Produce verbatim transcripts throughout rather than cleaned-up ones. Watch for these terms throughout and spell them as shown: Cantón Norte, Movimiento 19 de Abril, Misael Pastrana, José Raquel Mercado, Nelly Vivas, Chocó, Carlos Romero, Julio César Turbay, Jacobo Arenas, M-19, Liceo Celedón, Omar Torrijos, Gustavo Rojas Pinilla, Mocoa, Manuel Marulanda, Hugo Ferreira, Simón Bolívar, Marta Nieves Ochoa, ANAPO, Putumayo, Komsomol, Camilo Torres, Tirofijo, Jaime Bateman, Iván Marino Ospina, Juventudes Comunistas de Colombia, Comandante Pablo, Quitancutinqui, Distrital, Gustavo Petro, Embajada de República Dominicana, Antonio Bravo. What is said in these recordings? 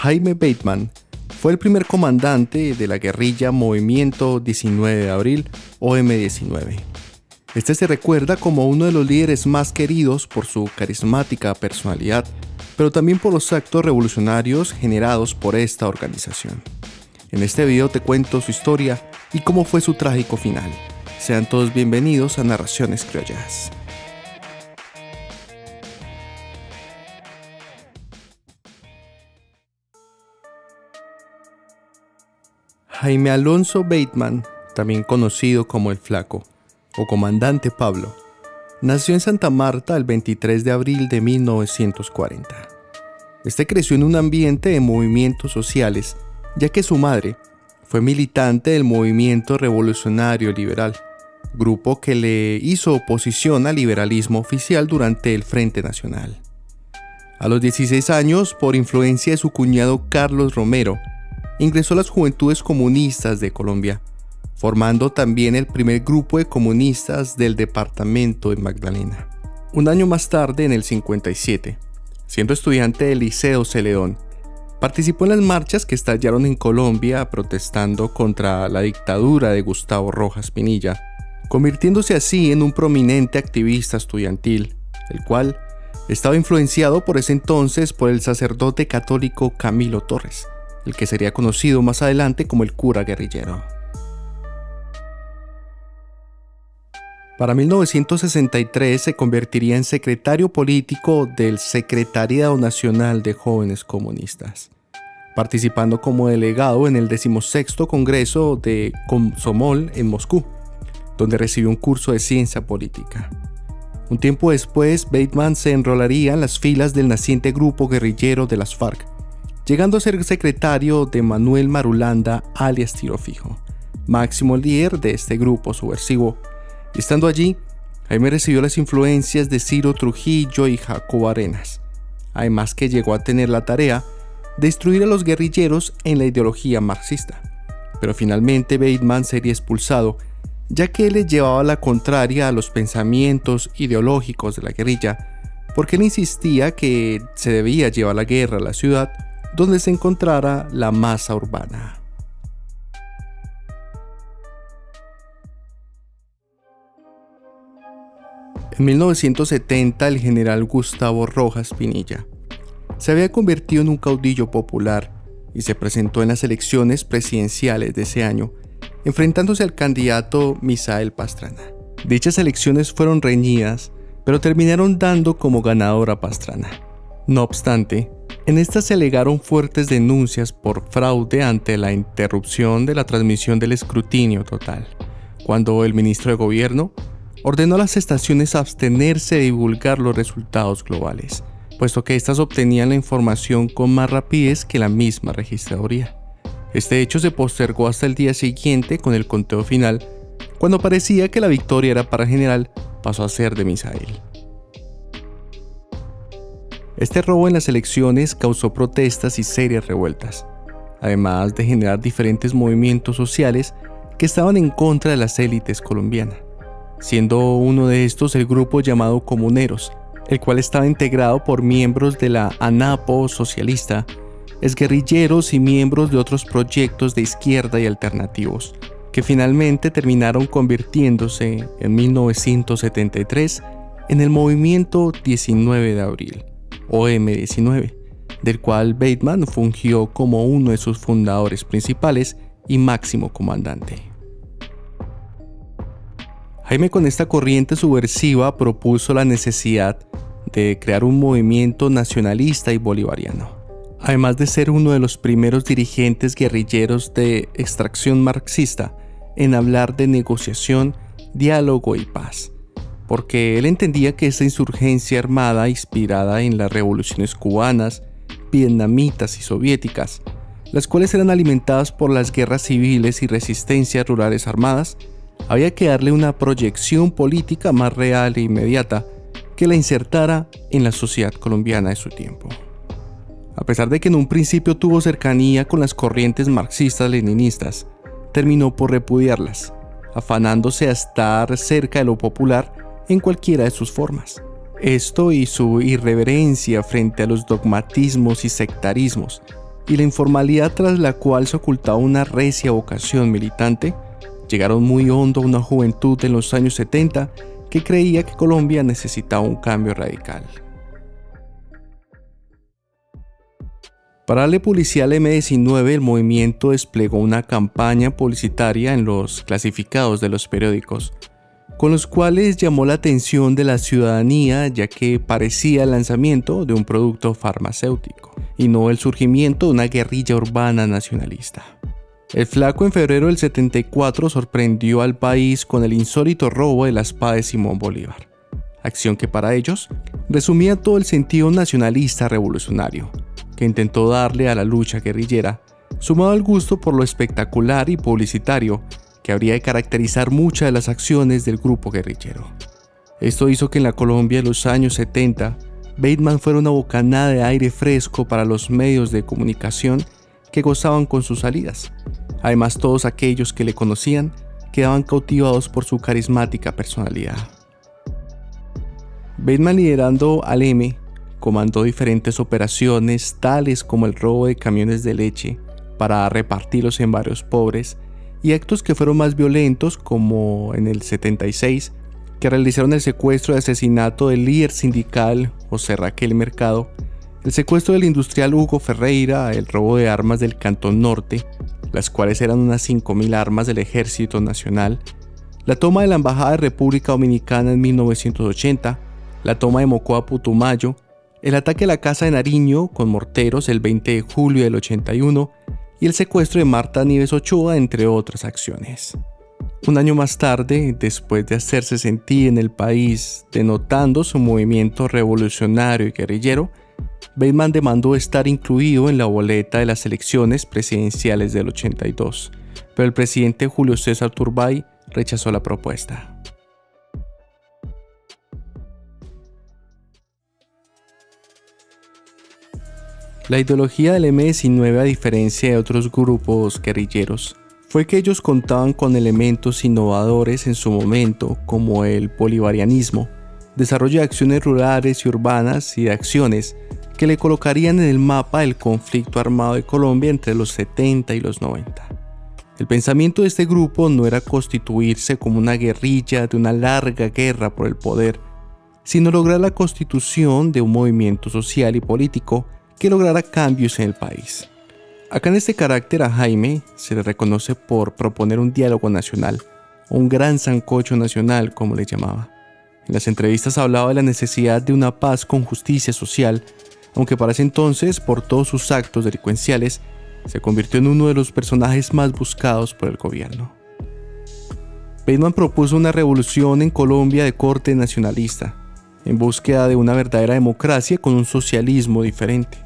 Jaime Bateman fue el primer comandante de la guerrilla Movimiento diecinueve de abril o eme diecinueve. Este se recuerda como uno de los líderes más queridos por su carismática personalidad, pero también por los actos revolucionarios generados por esta organización. En este video te cuento su historia y cómo fue su trágico final. Sean todos bienvenidos a Narraciones Criollas. Jaime Alonso Bateman, también conocido como El Flaco, o Comandante Pablo, nació en Santa Marta el veintitrés de abril de mil novecientos cuarenta. Este creció en un ambiente de movimientos sociales, ya que su madre fue militante del Movimiento Revolucionario Liberal, grupo que le hizo oposición al liberalismo oficial durante el Frente Nacional. A los dieciséis años, por influencia de su cuñado Carlos Romero, ingresó a las Juventudes Comunistas de Colombia, formando también el primer grupo de comunistas del departamento de Magdalena. Un año más tarde, en el cincuenta y siete, siendo estudiante del Liceo Celedón, participó en las marchas que estallaron en Colombia protestando contra la dictadura de Gustavo Rojas Pinilla, convirtiéndose así en un prominente activista estudiantil, el cual estaba influenciado por ese entonces por el sacerdote católico Camilo Torres, el que sería conocido más adelante como el cura guerrillero. Para mil novecientos sesenta y tres se convertiría en secretario político del Secretariado Nacional de Jóvenes Comunistas, participando como delegado en el decimosexto Congreso de Komsomol en Moscú, donde recibió un curso de ciencia política. Un tiempo después, Bateman se enrolaría en las filas del naciente grupo guerrillero de las FARC, llegando a ser secretario de Manuel Marulanda, alias Tirofijo, máximo líder de este grupo subversivo. Estando allí, Jaime recibió las influencias de Ciro Trujillo y Jacobo Arenas, además que llegó a tener la tarea de instruir a los guerrilleros en la ideología marxista. Pero finalmente Bateman sería expulsado, ya que él les llevaba la contraria a los pensamientos ideológicos de la guerrilla, porque él insistía que se debía llevar la guerra a la ciudad donde se encontrara la masa urbana. En mil novecientos setenta, el general Gustavo Rojas Pinilla se había convertido en un caudillo popular y se presentó en las elecciones presidenciales de ese año, enfrentándose al candidato Misael Pastrana. Dichas elecciones fueron reñidas, pero terminaron dando como ganador a Pastrana. No obstante, en estas se alegaron fuertes denuncias por fraude ante la interrupción de la transmisión del escrutinio total, cuando el ministro de Gobierno ordenó a las estaciones abstenerse de divulgar los resultados globales, puesto que éstas obtenían la información con más rapidez que la misma registraduría. Este hecho se postergó hasta el día siguiente con el conteo final, cuando parecía que la victoria era para el general, pasó a ser de Misael. Este robo en las elecciones causó protestas y serias revueltas, además de generar diferentes movimientos sociales que estaban en contra de las élites colombianas, siendo uno de estos el grupo llamado Comuneros, el cual estaba integrado por miembros de la ANAPO socialista, exguerrilleros y miembros de otros proyectos de izquierda y alternativos, que finalmente terminaron convirtiéndose en mil novecientos setenta y tres en el Movimiento diecinueve de abril, o eme diecinueve, del cual Bateman fungió como uno de sus fundadores principales y máximo comandante. Jaime, con esta corriente subversiva, propuso la necesidad de crear un movimiento nacionalista y bolivariano, además de ser uno de los primeros dirigentes guerrilleros de extracción marxista en hablar de negociación, diálogo y paz, porque él entendía que esta insurgencia armada inspirada en las revoluciones cubanas, vietnamitas y soviéticas, las cuales eran alimentadas por las guerras civiles y resistencias rurales armadas, había que darle una proyección política más real e inmediata que la insertara en la sociedad colombiana de su tiempo. A pesar de que en un principio tuvo cercanía con las corrientes marxistas-leninistas, terminó por repudiarlas, afanándose a estar cerca de lo popular en cualquiera de sus formas. Esto y su irreverencia frente a los dogmatismos y sectarismos y la informalidad tras la cual se ocultaba una recia vocación militante, llegaron muy hondo a una juventud en los años setenta que creía que Colombia necesitaba un cambio radical. Para darle publicidad al eme diecinueve, el movimiento desplegó una campaña publicitaria en los clasificados de los periódicos, con los cuales llamó la atención de la ciudadanía, ya que parecía el lanzamiento de un producto farmacéutico, y no el surgimiento de una guerrilla urbana nacionalista. El Flaco en febrero del setenta y cuatro sorprendió al país con el insólito robo de la espada de Simón Bolívar, acción que para ellos resumía todo el sentido nacionalista revolucionario que intentó darle a la lucha guerrillera, sumado al gusto por lo espectacular y publicitario que habría de caracterizar muchas de las acciones del grupo guerrillero. Esto hizo que en la Colombia de los años setenta, Bateman fuera una bocanada de aire fresco para los medios de comunicación que gozaban con sus salidas. Además, todos aquellos que le conocían quedaban cautivados por su carismática personalidad. Bateman, liderando al eme, comandó diferentes operaciones tales como el robo de camiones de leche para repartirlos en barrios pobres y actos que fueron más violentos como en el setenta y seis, que realizaron el secuestro y asesinato del líder sindical José Raquel Mercado, el secuestro del industrial Hugo Ferreira, el robo de armas del Cantón Norte, las cuales eran unas cinco mil armas del Ejército Nacional, la toma de la Embajada de República Dominicana en mil novecientos ochenta, la toma de Mocoa, Putumayo, el ataque a la Casa de Nariño con morteros el veinte de julio del ochenta y uno y el secuestro de Marta Nieves Ochoa, entre otras acciones. Un año más tarde, después de hacerse sentir en el país, denotando su movimiento revolucionario y guerrillero, Bateman demandó estar incluido en la boleta de las elecciones presidenciales del ochenta y dos, pero el presidente Julio César Turbay rechazó la propuesta. La ideología del eme diecinueve, a diferencia de otros grupos guerrilleros, fue que ellos contaban con elementos innovadores en su momento, como el bolivarianismo, desarrollo de acciones rurales y urbanas y de acciones que le colocarían en el mapa el conflicto armado de Colombia entre los setenta y los noventa. El pensamiento de este grupo no era constituirse como una guerrilla de una larga guerra por el poder, sino lograr la constitución de un movimiento social y político que lograra cambios en el país. Acá en este carácter a Jaime se le reconoce por proponer un diálogo nacional, o un gran sancocho nacional como le llamaba. En las entrevistas hablaba de la necesidad de una paz con justicia social, aunque para ese entonces, por todos sus actos delincuenciales, se convirtió en uno de los personajes más buscados por el gobierno. Bateman propuso una revolución en Colombia de corte nacionalista, en búsqueda de una verdadera democracia con un socialismo diferente.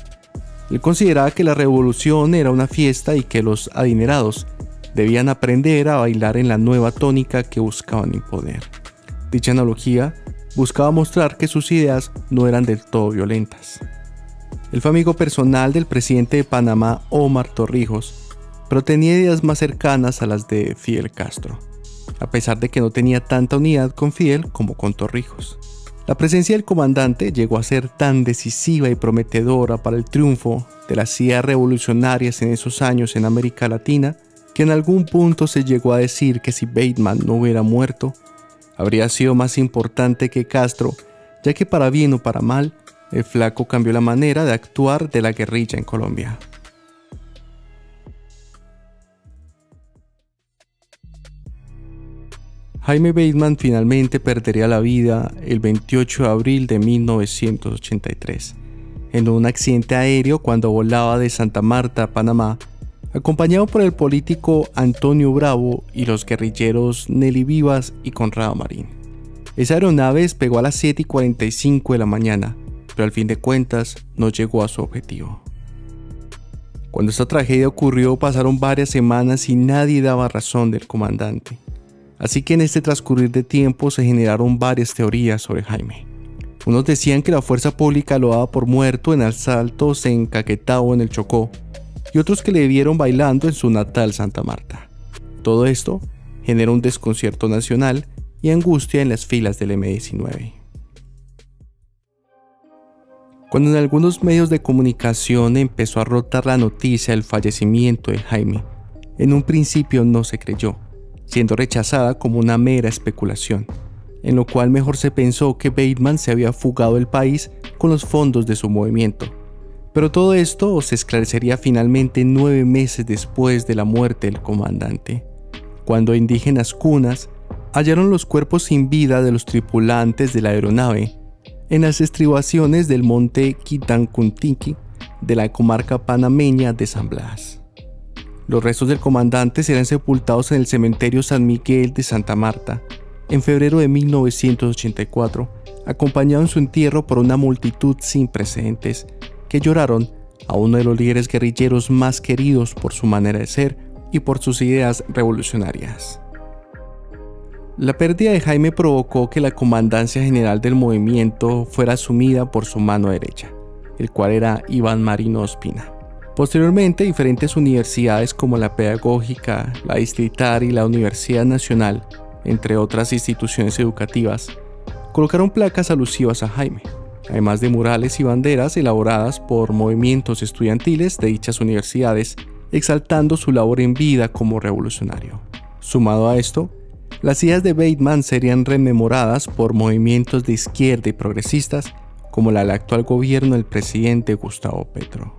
Él consideraba que la revolución era una fiesta y que los adinerados debían aprender a bailar en la nueva tónica que buscaban imponer. Dicha analogía buscaba mostrar que sus ideas no eran del todo violentas. Él fue amigo personal del presidente de Panamá, Omar Torrijos, pero tenía ideas más cercanas a las de Fidel Castro, a pesar de que no tenía tanta unidad con Fidel como con Torrijos. La presencia del comandante llegó a ser tan decisiva y prometedora para el triunfo de las ideas revolucionarias en esos años en América Latina, que en algún punto se llegó a decir que si Bateman no hubiera muerto, habría sido más importante que Castro, ya que para bien o para mal, el Flaco cambió la manera de actuar de la guerrilla en Colombia. Jaime Bateman finalmente perdería la vida el veintiocho de abril de mil novecientos ochenta y tres, en un accidente aéreo cuando volaba de Santa Marta a Panamá, acompañado por el político Antonio Bravo y los guerrilleros Nelly Vivas y Conrado Marín. Esa aeronave despegó a las siete y cuarenta y cinco de la mañana, pero al fin de cuentas no llegó a su objetivo. Cuando esta tragedia ocurrió, pasaron varias semanas y nadie daba razón del comandante. Así que en este transcurrir de tiempo se generaron varias teorías sobre Jaime. Unos decían que la fuerza pública lo daba por muerto en asaltos en Caquetá o en el Chocó, y otros que le vieron bailando en su natal Santa Marta. Todo esto generó un desconcierto nacional y angustia en las filas del eme diecinueve. cuando en algunos medios de comunicación empezó a rotar la noticia del fallecimiento de Jaime. En un principio no se creyó, siendo rechazada como una mera especulación, en lo cual mejor se pensó que Bateman se había fugado del país con los fondos de su movimiento. Pero todo esto se esclarecería finalmente nueve meses después de la muerte del comandante, cuando indígenas cunas hallaron los cuerpos sin vida de los tripulantes de la aeronave en las estribaciones del monte Quitancutinqui de la comarca panameña de San Blas. Los restos del comandante serán sepultados en el cementerio San Miguel de Santa Marta, en febrero de mil novecientos ochenta y cuatro, acompañado en su entierro por una multitud sin precedentes que lloraron a uno de los líderes guerrilleros más queridos por su manera de ser y por sus ideas revolucionarias. La pérdida de Jaime provocó que la comandancia general del movimiento fuera asumida por su mano derecha, el cual era Iván Marino Ospina. Posteriormente, diferentes universidades como la Pedagógica, la Distrital y la Universidad Nacional, entre otras instituciones educativas, colocaron placas alusivas a Jaime, además de murales y banderas elaboradas por movimientos estudiantiles de dichas universidades, exaltando su labor en vida como revolucionario. Sumado a esto, las ideas de Bateman serían rememoradas por movimientos de izquierda y progresistas, como la del actual gobierno del presidente Gustavo Petro.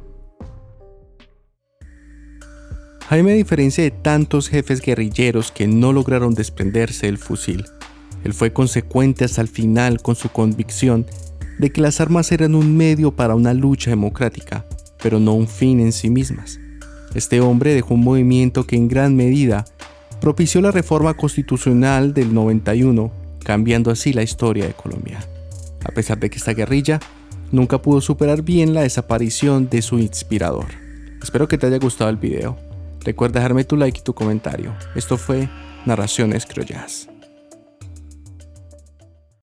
Jaime, a diferencia de tantos jefes guerrilleros que no lograron desprenderse del fusil, él fue consecuente hasta el final con su convicción de que las armas eran un medio para una lucha democrática, pero no un fin en sí mismas. Este hombre dejó un movimiento que en gran medida propició la reforma constitucional del noventa y uno, cambiando así la historia de Colombia. A pesar de que esta guerrilla nunca pudo superar bien la desaparición de su inspirador. Espero que te haya gustado el video. Recuerda dejarme tu like y tu comentario. Esto fue Narraciones Criollas.